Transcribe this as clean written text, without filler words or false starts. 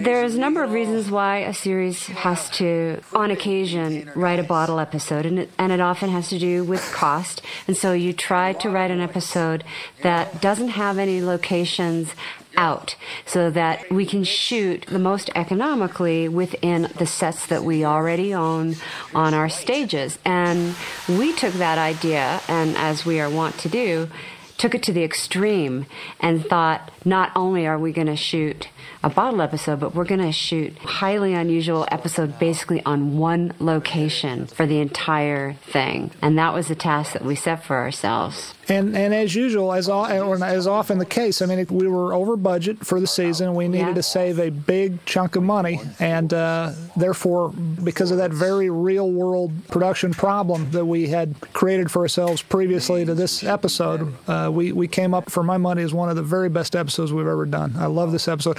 There's a number of reasons why a series has to, on occasion, write a bottle episode, and it often has to do with cost. And so you try to write an episode that doesn't have any locations out so that we can shoot the most economically within the sets that we already own on our stages. And we took that idea, and as we are wont to do, took it to the extreme and thought, not only are we going to shoot a bottle episode, but we're going to shoot highly unusual episode basically on one location for the entire thing. And that was the task that we set for ourselves. And as usual, as often the case, I mean, we were over budget for the season. We needed to save a big chunk of money. And therefore, because of that very real-world production problem that we had created for ourselves previously to this episode, we came up, for my money, as one of the very best episodes we've ever done. I love this episode.